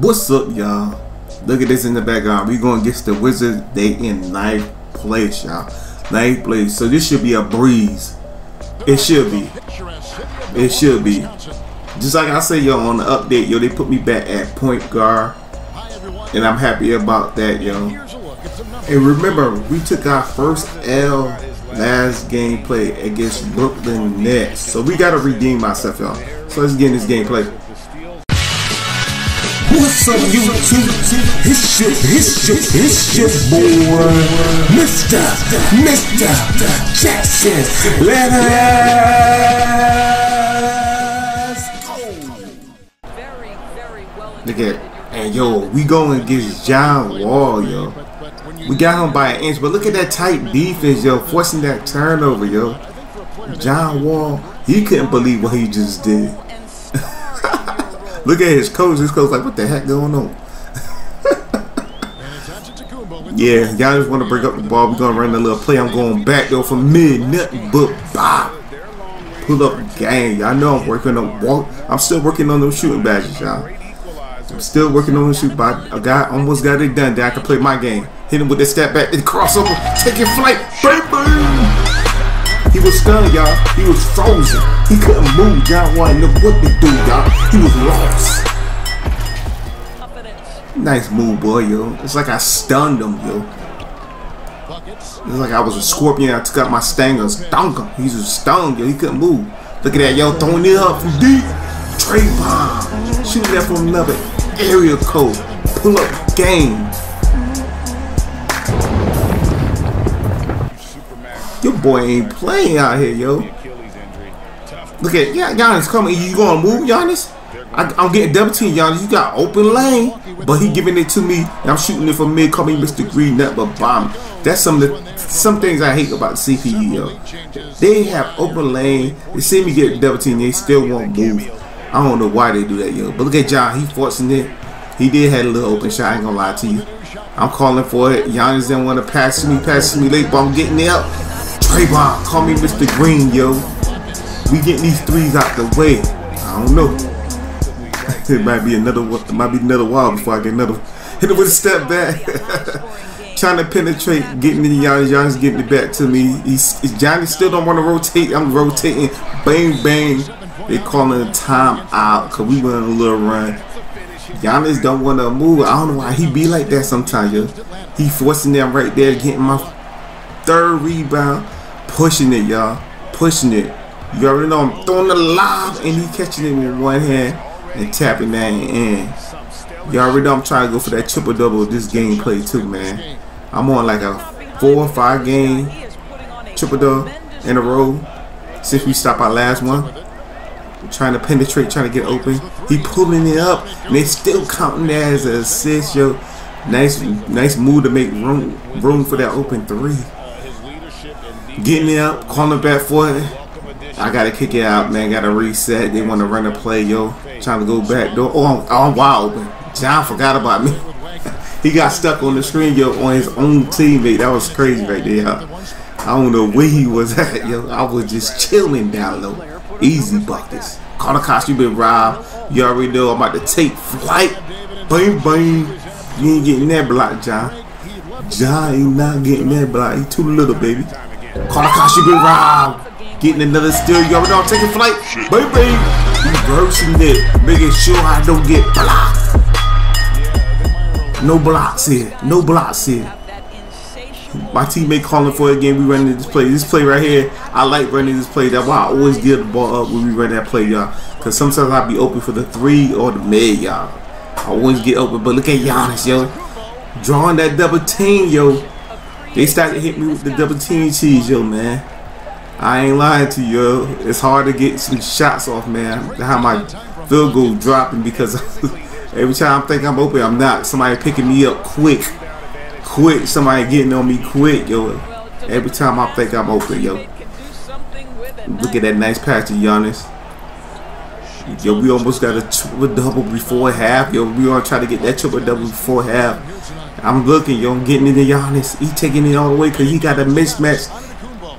What's up, y'all? Look at this in the background. We're going against the Wizards. They in ninth place, y'all. Ninth place. So this should be a breeze. It should be. It should be. Just like I say, yo, on the update, yo, they put me back at point guard. And I'm happy about that, yo. And remember, we took our first L last gameplay against Brooklyn Nets. So we got to redeem myself, y'all. So let's get in this gameplay. What's up, YouTube? It's your boy, Mr. Jackson. Let us go. Very well. Look at it. And yo, we going against John Wall, yo. We got him by an inch, but look at that tight defense, yo, forcing that turnover, yo. John Wall, he couldn't believe what he just did. Look at his coach. His coach like, what the heck going on? Yeah, y'all just want to break up the ball. We're going to run a little play. I'm going back, though, for mid. Nothing but bop. Pull up gang. Y'all know I'm working on walk. I'm still working on those shooting badges, y'all. I'm still working on the shoot. But a guy almost got it done. That I can play my game. Hit him with that step back and crossover. Taking flight. Bang, bang. He was stunned, y'all. He was frozen. He couldn't move, John Wall knew what to do, y'all. He was lost. Nice move, boy, yo. It's like I stunned him, yo. It's like I was a scorpion. I took out my stingers, stung him. He was stung, yo. He couldn't move. Look at that, yo. Throwing it up from deep. Trey bomb. Shooting that from another area code. Pull up game. Your boy ain't playing out here, yo. Look at, yeah, Giannis coming. You gonna move, Giannis? I'm getting double team, Giannis. You got open lane, but he giving it to me. And I'm shooting it from mid. Call me Mr. Green Nut, but bomb. That's some things I hate about CPU, yo. They have open lane. They see me get double team. They still won't move. I don't know why they do that, yo. But look at John. He forcing it. He did have a little open shot. I ain't gonna lie to you. I'm calling for it. Giannis didn't want to pass me late, but I'm getting it up. Trey bomb. Call me Mr. Green, yo. We getting these threes out the way. I don't know. It might be another one. It might be another while before I get another one. Hit it with a step back. Trying to penetrate, getting in Giannis. Giannis getting it back to me. Giannis still don't want to rotate. I'm rotating. Bang, bang. They calling a time out because we went on a little run. Giannis don't want to move. I don't know why he be like that sometimes, yo. He forcing them right there, getting my third rebound. Pushing it, y'all. Pushing it. You already know I'm throwing the lob and he catching it with one hand and tapping that in. You already know I'm trying to go for that triple double this gameplay too, man. I'm on like a 4 or 5 game triple double in a row since we stopped our last one. I'm trying to penetrate, trying to get open. He pulling it up and they still counting that as an assist, yo. Nice move to make room for that open three. Getting it up, calling back for it. I gotta kick it out, man. Gotta reset. They wanna run a play, yo. Trying to go back door. Oh, I'm wide open. John forgot about me. He got stuck on the screen, yo, on his own teammate. That was crazy right there. I don't know where he was at, yo. I was just chilling down low. Easy buckets. Connor Cox, you been robbed. You already know I'm about to take flight. Bang, bang. You ain't getting that block, John. John ain't not getting that block. He too little, baby. Connor Cox, you been robbed. Getting another steal, you already know I'm taking flight. Baby, reversing it, making sure I don't get blocked. No blocks here, no blocks here. My teammate calling for it again. We running this play. This play right here, I like running this play. That's why I always give the ball up when we run that play, y'all. Because sometimes I be open for the three or the mid, y'all. I always get open, but look at Giannis, yo. Drawing that double team, yo. They started to hit me with the double team cheese, yo, man. I ain't lying to you, yo. It's hard to get some shots off, man. How my field goal dropping because every time I think I'm open, I'm not. Somebody picking me up quick. Quick. Somebody getting on me quick, yo. Every time I think I'm open, yo. Look at that nice pass to Giannis. Yo, we almost got a triple-double before half. Yo, we gonna try to get that triple-double before half. I'm looking, yo. I'm getting into Giannis. He taking it all the way because he got a mismatch.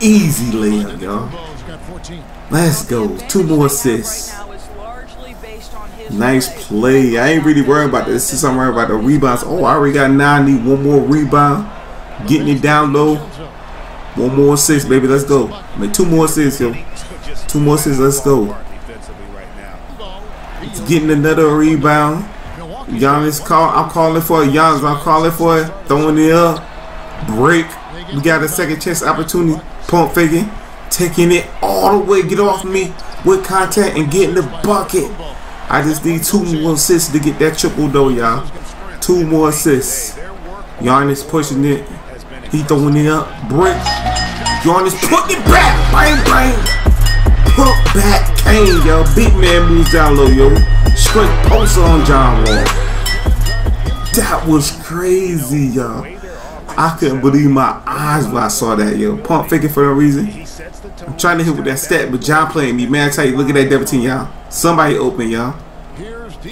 Easy layup, y'all. Let's go. 2 more assists. Nice play. I ain't really worried about this. Since I'm worried about the rebounds. Oh, I already got 9. Need one more rebound. Getting it down low. One more assist, baby. Let's go. I mean, 2 more assists, yo. 2 more assists. Let's go. It's getting another rebound. Giannis call. I'm calling for it. Giannis, I'm calling for it. Throwing it up. Break. We got a second chance opportunity. Pump faking. Taking it all the way. Get off me with contact and getting the bucket. I just need 2 more assists to get that triple though, y'all. 2 more assists. Giannis pushing it. He throwing it up. Brick. Giannis putting it back. Bang, bang. Put back Kane, yo. Big man moves down low, yo. Straight post on John Wall. That was crazy, y'all. I couldn't believe my eyes when I saw that, yo. Pump faking for no reason. I'm trying to hit with that stat, but John playing me, man. I tell you, look at that double team, y'all. Somebody open, y'all.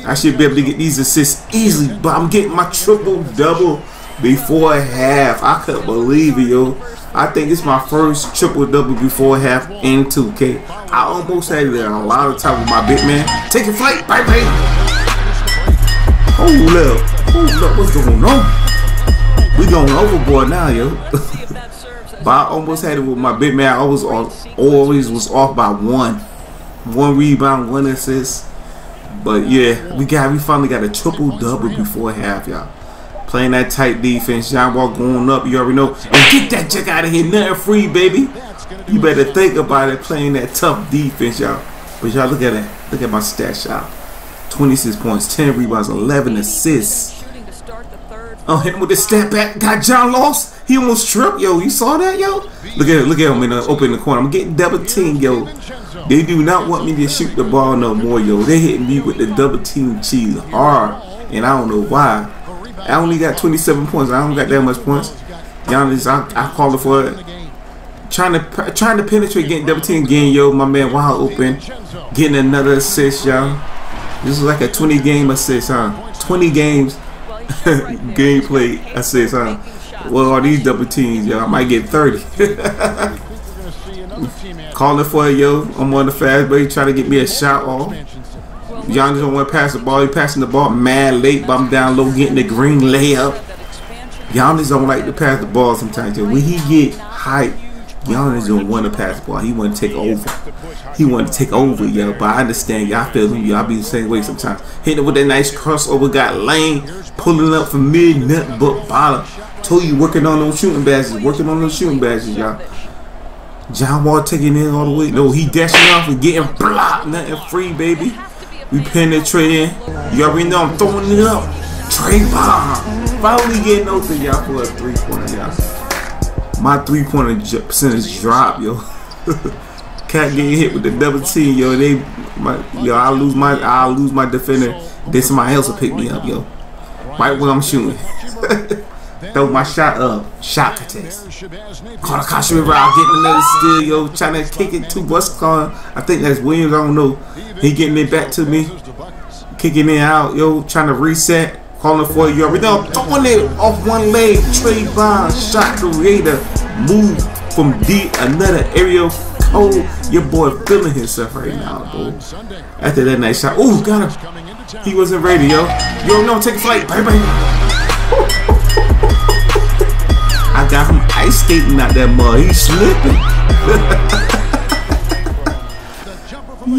I should be able to get these assists easily, but I'm getting my triple-double before half. I couldn't believe it, yo. I think it's my first triple-double before half in 2K. I almost had it a lot of time with my big man. Taking flight, bye, bye. Hold up, what's going on? We going overboard now, yo. But I almost had it with my big man. I was always was off by 1. 1 rebound, 1 assist. But yeah, we finally got a triple-double before half, y'all. Playing that tight defense. John Wall going up, you already know. And get that check out of here. Nothing free, baby. You better think about it, playing that tough defense, y'all. But y'all, look at that. Look at my stats, y'all. 26 points, 10 rebounds, 11 assists. Oh, hit him with the step back. Got John lost. He almost tripped, yo. You saw that, yo? Look at him in the open the corner. I'm getting double team, yo. They do not want me to shoot the ball no more, yo. They hitting me with the double team cheese hard, and I don't know why. I only got 27 points. I don't got that much points. Giannis, I call it for it. Trying to penetrate, getting double team again, yo. My man wide open, getting another assist, y'all. This is like a 20-game assist, huh? 20 games. Gameplay assist, huh? What are these double teams, y'all? I might get 30. Calling for it, yo. I'm on the fast break, trying to get me a shot off. Giannis don't want to pass the ball. He passing the ball mad late, but I'm down low getting the green layup. Giannis don't like to pass the ball sometimes. Yo. When he get hype, Giannis don't want to pass the ball. He want to take over. He want to take over, yo. But I understand, y'all feel him. Y'all be the same way sometimes. Hitting it with that nice crossover, got lane. Pulling up for mid, nothing but bottom. Told you, working on those shooting badges. Working on those shooting badges, y'all. John Wall taking in all the way. No, he dashing off and getting blocked. Nothing free, baby. We penetrating. You already know I'm throwing it up. Trey bomb. Finally getting open, y'all, for a three-pointer, y'all. My three-pointer percentage drop, yo. Cat getting hit with the double team, yo. I lose my defender. Then somebody else will pick me up, yo. Right when I'm shooting. Throw my shot up. Shot contest. Kawakashi River out getting another steal, yo. Trying to kick it to what's called. I think that's Williams. I don't know. He getting it back to me. Kicking it out, yo. Trying to reset. Calling for you. Already done. Throwing it off one leg. Trey Bonds. Shot creator. Move from deep. Another aerial. Oh, your boy feeling himself right now, bro. After that nice shot. Ooh, got him. He wasn't ready, yo. Yo, no, take a flight. Bye, bye. I got him ice skating out that mud. He's slipping.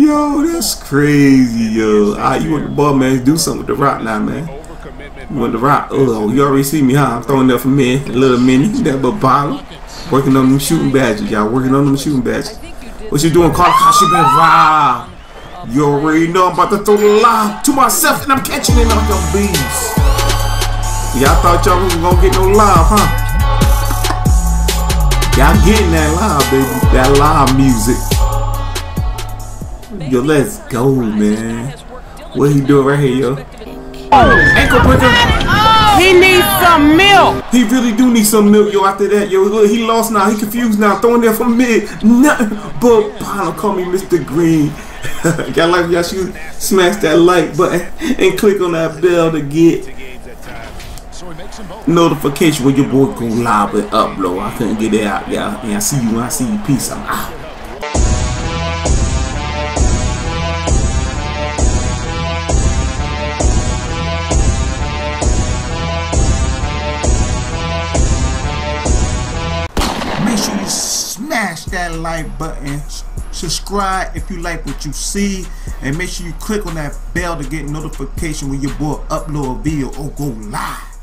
Yo, that's crazy, yo. Right, you want the ball, man. Do something with the rock now, man. You want the rock. Oh, you already see me, huh? I'm throwing up for me. A little mini. That but bottom. Working on them shooting badges, y'all. Working on them shooting badges. What you doing, Carl? She been robbed. You already know I'm about to throw the lob to myself, and I'm catching it off your bees. Y'all thought y'all wasn't gonna get no lob, huh? Y'all getting that lob, baby. That lob music. Yo, let's go, man. What he doing right here, yo? Ankle breaker. He needs some milk. He really do need some milk, yo. After that, yo, look, he lost now. He confused now. Throwing there for mid. Nothing but bottom. Call me Mr. Green. Y'all like y'all should smash that like button and click on that bell to get notification when your boy go live and upload. I couldn't get it out, y'all. And I see you when I see you. Peace. I'm out. Make sure you smash that like button, subscribe if you like what you see, and make sure you click on that bell to get notification when your boy upload a video or go live.